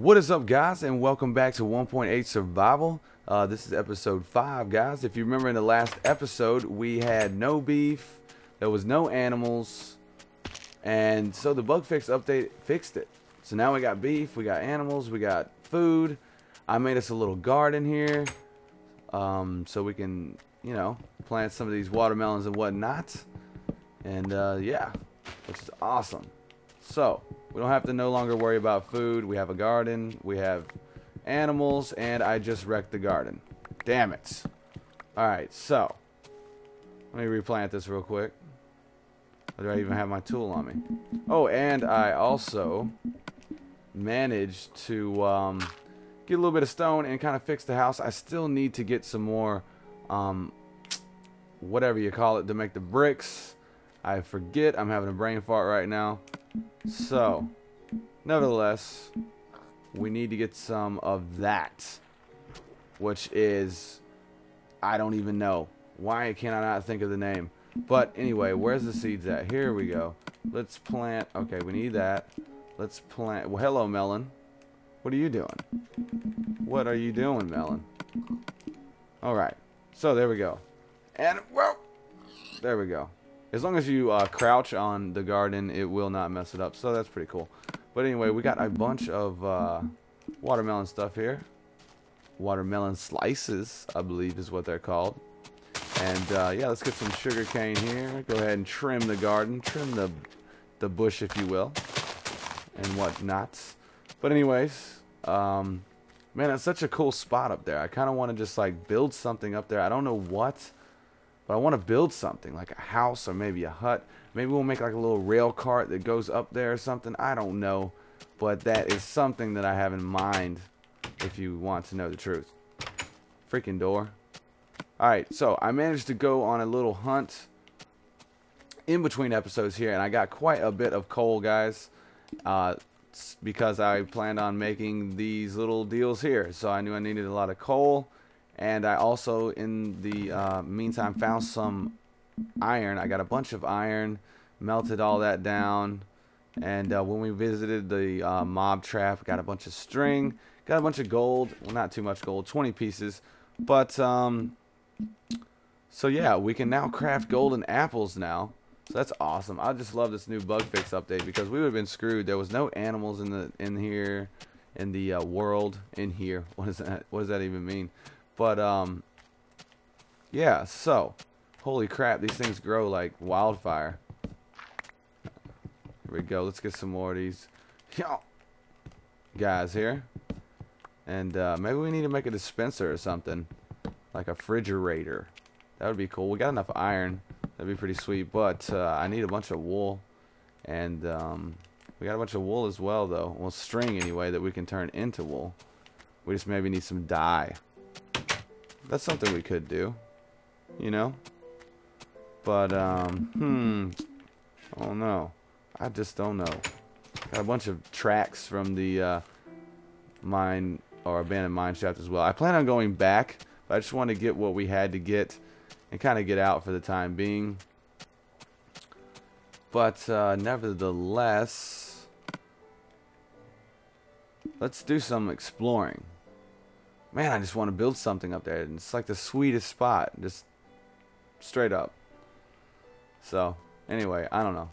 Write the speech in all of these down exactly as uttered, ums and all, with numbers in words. What is up, guys, and welcome back to one point eight Survival. Uh, this is episode five, guys. If you remember, in the last episode we had no beef, there was no animals, and so the bug fix update fixed it. So now we got beef, we got animals, we got food. I made us a little garden here, um, so we can, you know, plant some of these watermelons and whatnot. And uh, yeah, which is awesome. So we don't have to no longer worry about food. We have a garden, we have animals, and I just wrecked the garden. Damn it. Alright, so let me replant this real quick. Or do I even have my tool on me? Oh, and I also managed to um, get a little bit of stone and kind of fix the house. I still need to get some more, um, whatever you call it, to make the bricks. I forget. I'm having a brain fart right now. So, nevertheless, we need to get some of that, which is, I don't even know. Why can I not think of the name? But anyway, where's the seeds at? Here we go. Let's plant. Okay, we need that. Let's plant. Well, hello, melon. What are you doing? What are you doing, melon? All right. So there we go. And well, there we go. As long as you uh, crouch on the garden, it will not mess it up. So that's pretty cool. But anyway, we got a bunch of uh, watermelon stuff here. Watermelon slices, I believe, is what they're called. And uh, yeah, let's get some sugar cane here. Go ahead and trim the garden, trim the the bush, if you will, and whatnot. But anyways, um, man, that's such a cool spot up there. I kind of want to just like build something up there. I don't know what. But I want to build something, like a house or maybe a hut. Maybe we'll make like a little rail cart that goes up there or something. I don't know. But that is something that I have in mind, if you want to know the truth. Freaking door. Alright, so I managed to go on a little hunt in between episodes here. And I got quite a bit of coal, guys. Uh, because I planned on making these little deals here. So I knew I needed a lot of coal. And I also, in the uh, meantime, found some iron. I got a bunch of iron, melted all that down. And uh, when we visited the uh, mob trap, got a bunch of string, got a bunch of gold. Well, not too much gold, twenty pieces. But, um, so yeah, we can now craft golden apples now. So that's awesome. I just love this new bug fix update because we would have been screwed. There was no animals in the in here, in the uh, world, in here. What is that? What does that even mean? But, um, yeah, so, holy crap, these things grow like wildfire. Here we go, let's get some more of these guys here. And, uh, maybe we need to make a dispenser or something. Like a refrigerator. That would be cool. We got enough iron. That'd be pretty sweet, but, uh, I need a bunch of wool. And, um, we got a bunch of wool as well, though. Well, string, anyway, that we can turn into wool. We just maybe need some dye. That's something we could do, you know, but, um, hmm, oh no, I just don't know. Got a bunch of tracks from the, uh, mine, or abandoned mine shaft as well. I plan on going back, but I just want to get what we had to get, and kind of get out for the time being, but, uh, nevertheless, let's do some exploring. Man, I just want to build something up there. And it's like the sweetest spot. Just straight up. So, anyway, I don't know.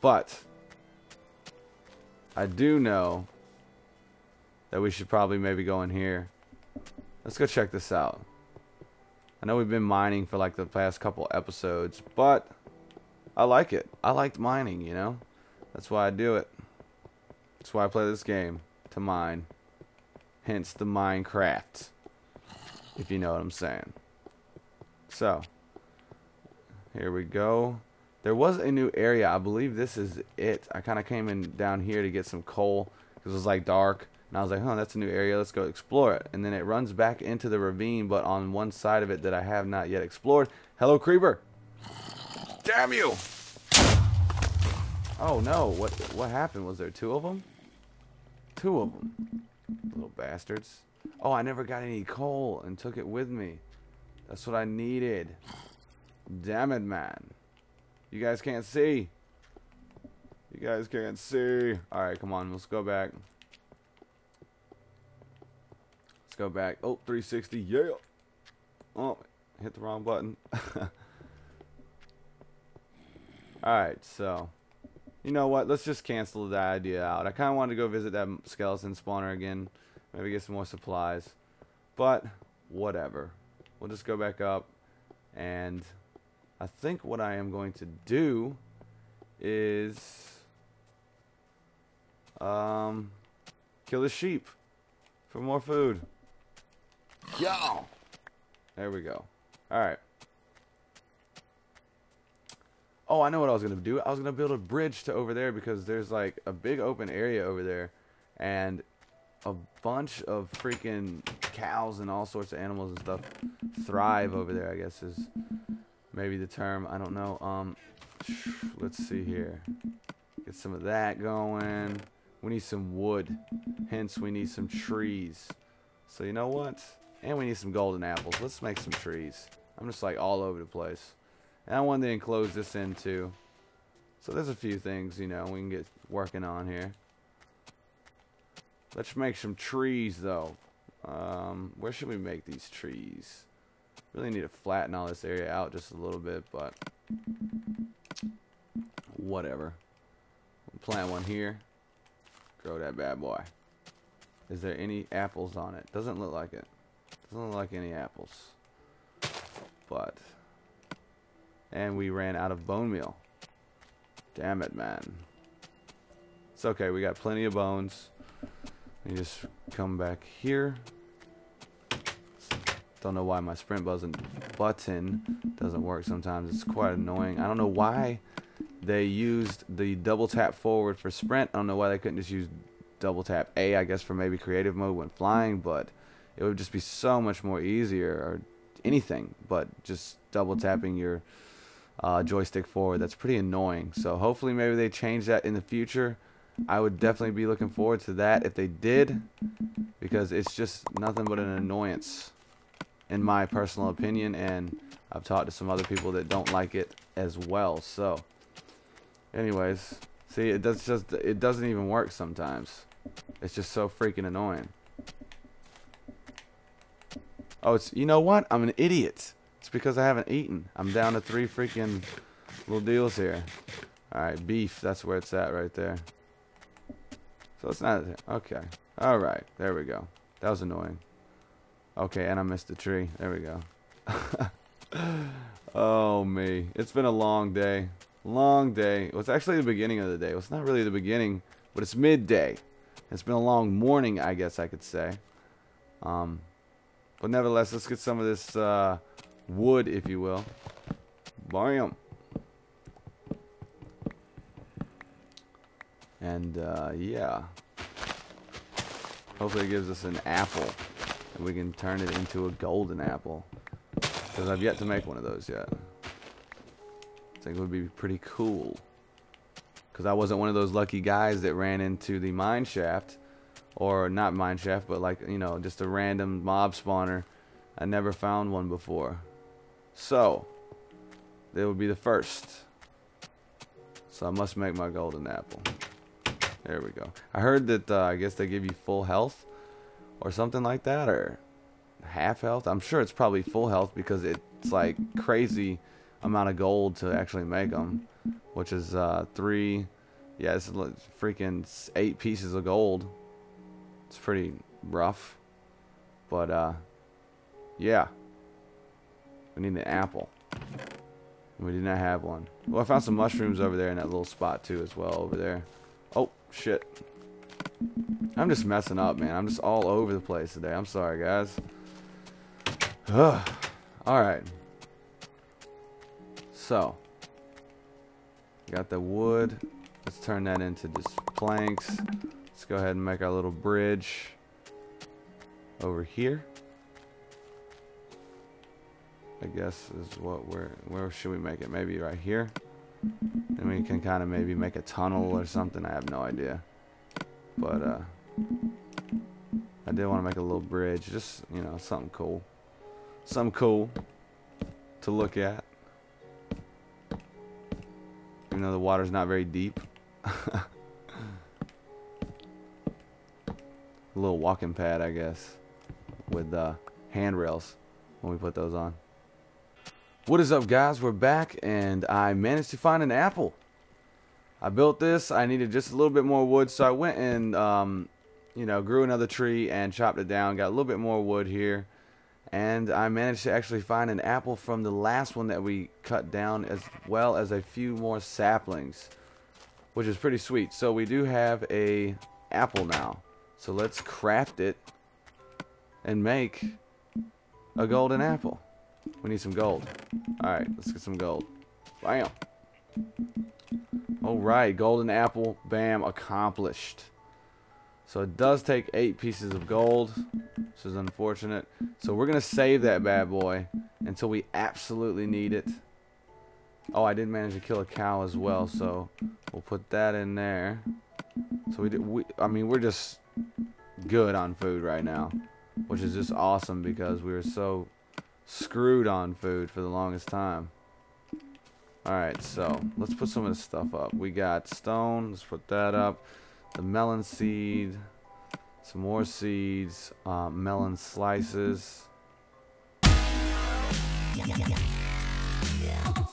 But, I do know that we should probably maybe go in here. Let's go check this out. I know we've been mining for like the past couple episodes, but I like it. I liked mining, you know? That's why I do it. That's why I play this game. To mine. Hence the Minecraft, if you know what I'm saying. So, here we go. There was a new area. I believe this is it. I kind of came in down here to get some coal because it was like dark. And I was like, huh, that's a new area. Let's go explore it. And then it runs back into the ravine, but on one side of it that I have not yet explored. Hello, creeper. Damn you. Oh, no. What, what happened? Was there two of them? Two of them. Little bastards. Oh, I never got any coal and took it with me. That's what I needed. Damn it, man. You guys can't see. You guys can't see. Alright, come on. Let's go back. go back. Oh, three sixty. Yeah. Oh, hit the wrong button. Alright, so. You know what? Let's just cancel that idea out. I kind of wanted to go visit that skeleton spawner again. Maybe get some more supplies. But, whatever. We'll just go back up. And I think what I am going to do is um, kill the sheep for more food. Yo! There we go. Alright. Oh, I know what I was going to do. I was going to build a bridge to over there because there's like a big open area over there. And a bunch of freaking cows and all sorts of animals and stuff thrive over there, I guess is maybe the term. I don't know. Um, let's see here. Get some of that going. We need some wood. Hence, we need some trees. So you know what? And we need some golden apples. Let's make some trees. I'm just like all over the place. And I wanted to enclose this in too. So there's a few things, you know, we can get working on here. Let's make some trees, though. Um, where should we make these trees? Really need to flatten all this area out just a little bit, but whatever. We'll plant one here. Grow that bad boy. Is there any apples on it? Doesn't look like it. Doesn't look like any apples. But. And we ran out of bone meal. Damn it, man. It's okay. We got plenty of bones. Let me just come back here. Don't know why my sprint button button doesn't work sometimes. It's quite annoying. I don't know why they used the double tap forward for sprint. I don't know why they couldn't just use double tap A, I guess, for maybe creative mode when flying, but it would just be so much more easier or anything, but just double tapping your uh, joystick forward. That's pretty annoying. So hopefully maybe they change that in the future. I would definitely be looking forward to that if they did, because it's just nothing but an annoyance in my personal opinion, and I've talked to some other people that don't like it as well. So anyways, see, it does just it doesn't even work sometimes. It's just so freaking annoying. Oh, it's, you know what? I'm an idiot. It's because I haven't eaten. I'm down to three freaking little deals here. Alright, beef. That's where it's at right there. So it's not... Okay. Alright. There we go. That was annoying. Okay, and I missed the tree. There we go. Oh, me. It's been a long day. Long day. Well, it's actually the beginning of the day. Well, it's not really the beginning, but it's midday. It's been a long morning, I guess I could say. Um, but nevertheless, let's get some of this uh, wood, if you will. Bam. And uh, yeah, hopefully it gives us an apple and we can turn it into a golden apple, because I've yet to make one of those yet. I think it would be pretty cool, because I wasn't one of those lucky guys that ran into the mine shaft, or not mine shaft, but like, you know, just a random mob spawner. I never found one before, so they would be the first. So I must make my golden apple. There we go. I heard that uh, I guess they give you full health or something like that, or half health. I'm sure it's probably full health because it's like crazy amount of gold to actually make them, which is uh, three. Yeah, it's freaking eight pieces of gold. It's pretty rough, but uh, yeah, we need an apple. We did not have one. Well, I found some mushrooms over there in that little spot too, as well over there. Oh, shit. I'm just messing up, man. I'm just all over the place today. I'm sorry, guys. Ugh. Alright. So. Got the wood. Let's turn that into just planks. Let's go ahead and make our little bridge over here. I guess is what we're... Where should we make it? Maybe right here? Then we can kind of maybe make a tunnel or something. I have no idea, but uh, I did want to make a little bridge, just, you know, something cool, something cool to look at. Even though the water's not very deep. A little walking pad, I guess. with uh, handrails when we put those on. What is up, guys? We're back, and I managed to find an apple. I built this. I needed just a little bit more wood, so I went and um, you know, grew another tree and chopped it down. Got a little bit more wood here, and I managed to actually find an apple from the last one that we cut down, as well as a few more saplings, which is pretty sweet. So we do have a apple now. So let's craft it and make a golden apple. We need some gold. Alright, let's get some gold. Bam. Alright, golden apple. Bam, accomplished. So it does take eight pieces of gold, which is unfortunate. So we're going to save that bad boy until we absolutely need it. Oh, I did manage to kill a cow as well, so we'll put that in there. So we did. We, I mean, we're just good on food right now, which is just awesome because we were so screwed on food for the longest time. All right, so let's put some of this stuff up. We got stone. Let's put that up. The melon seed. Some more seeds. Uh, melon slices. Yeah, yeah, yeah. Yeah.